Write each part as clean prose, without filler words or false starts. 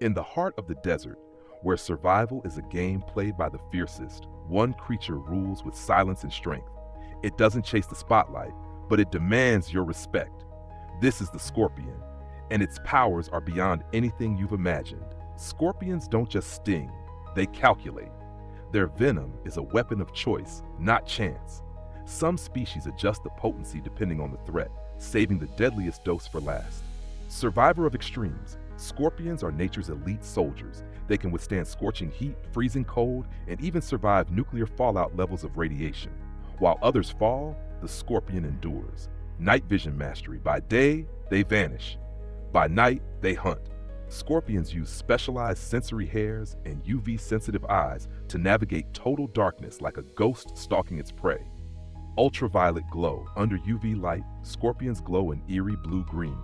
In the heart of the desert, where survival is a game played by the fiercest, one creature rules with silence and strength. It doesn't chase the spotlight, but it demands your respect. This is the scorpion, and its powers are beyond anything you've imagined. Scorpions don't just sting, they calculate. Their venom is a weapon of choice, not chance. Some species adjust the potency depending on the threat, saving the deadliest dose for last. Survivor of extremes, scorpions are nature's elite soldiers. They can withstand scorching heat, freezing cold, and even survive nuclear fallout levels of radiation. While others fall, the scorpion endures. Night vision mastery. By day, they vanish. By night, they hunt. Scorpions use specialized sensory hairs and UV-sensitive eyes to navigate total darkness like a ghost stalking its prey. Ultraviolet glow. Under UV light, scorpions glow an eerie blue-green.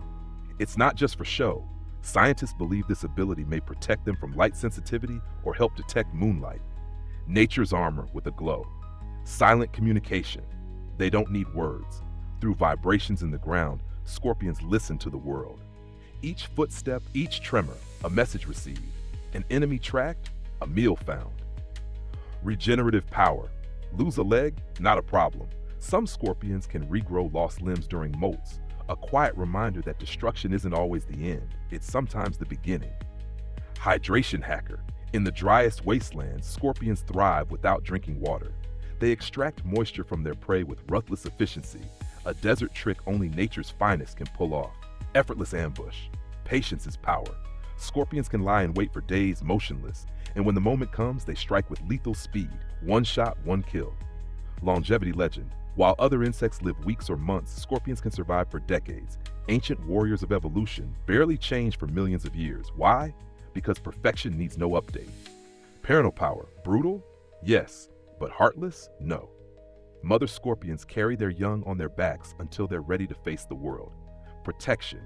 It's not just for show. Scientists believe this ability may protect them from light sensitivity or help detect moonlight. Nature's armor with a glow. Silent communication. They don't need words. Through vibrations in the ground, scorpions listen to the world. Each footstep, each tremor, a message received. An enemy tracked, a meal found. Regenerative power. Lose a leg, not a problem. Some scorpions can regrow lost limbs during molts. A quiet reminder that destruction isn't always the end, it's sometimes the beginning. Hydration hacker. In the driest wastelands, scorpions thrive without drinking water. They extract moisture from their prey with ruthless efficiency, a desert trick only nature's finest can pull off. Effortless ambush. Patience is power. Scorpions can lie in wait for days motionless, and when the moment comes, they strike with lethal speed. One shot, one kill. Longevity legend. While other insects live weeks or months, scorpions can survive for decades. Ancient warriors of evolution barely changed for millions of years. Why? Because perfection needs no update. Parental power. Brutal? Yes. But heartless? No. Mother scorpions carry their young on their backs until they're ready to face the world. Protection,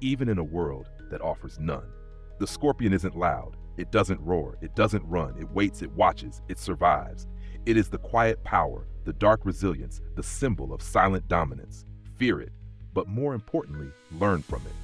even in a world that offers none. The scorpion isn't loud. It doesn't roar. It doesn't run. It waits. It watches. It survives. It is the quiet power, the dark resilience, the symbol of silent dominance. Fear it, but more importantly, learn from it.